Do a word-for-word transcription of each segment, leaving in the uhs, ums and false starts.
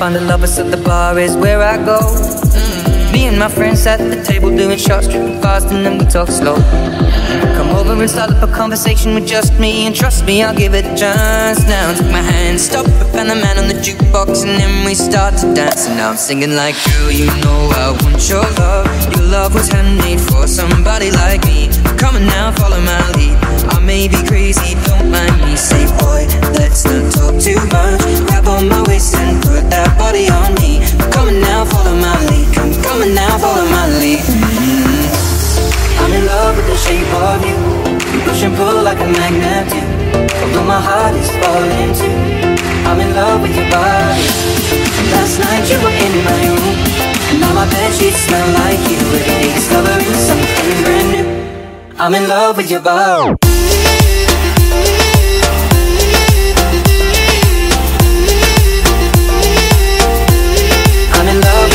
find a lover, so the bar is where I go. Mm-hmm. Me and my friends sat at the table doing shots, tripping fast, and then we talk slow. Come over and start up a conversation with just me, and trust me, I'll give it a chance. Now take my hand, stop, I found the man on the jukebox, and then we start to dance. And now I'm singing like, girl, you know I want your love. Your love was handmade for somebody like me. Come on now, follow my lead. I may be crazy, don't mind me. Say, boy, let's not talk too much. Grab on my waist and put that body on me. Come on now, follow my lead. Come, come on now, follow my lead. Mm-hmm. I'm in love with the shape of you. You push and pull like a magnet do. Although my heart is falling too, I'm in love with your body. Last night you were in my room, and now my bedsheets smell like you. Every day discovering something brand new. I'm in love with your body. I'm in love with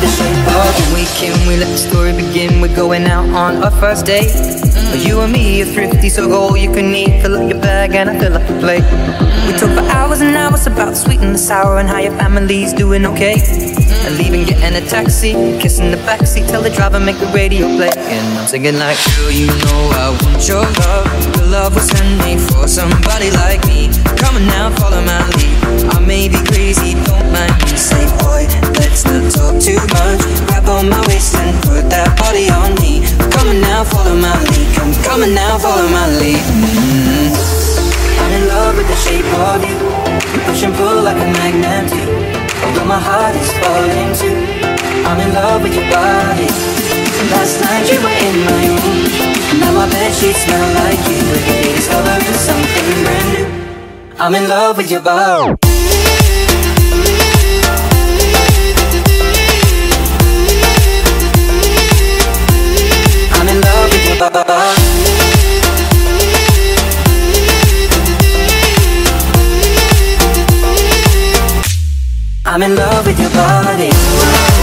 the shape of the weekend. We let the story begin. We're going out on our first date. Mm. You and me are thrifty, so go all you can eat. Fill up your bag and I fill up the plate. Mm. We talk for hours and hours about the sweet and the sour and how your family's doing okay. Mm. And leaving, getting a taxi, kissing the backseat, tell the driver make the radio play. And I'm singing like, girl, you know I want your love. Your love was handmade for somebody like me. Come on now, follow my lead. I may be crazy, don't mind me. Say, boy, let's not talk too much. Grab on my waist and put that body on me. Come on now, follow my lead. Come, come on now, follow my lead. Mm-hmm. I'm in love with the shape of you. You push and pull like a magnet do. Although my heart is falling too, I'm in love with your body. Last night you were in my room, now my bedsheets smell like you. Every day discovering something brand new. I'm in love with your body. I'm in love with your body. I'm in love with your body.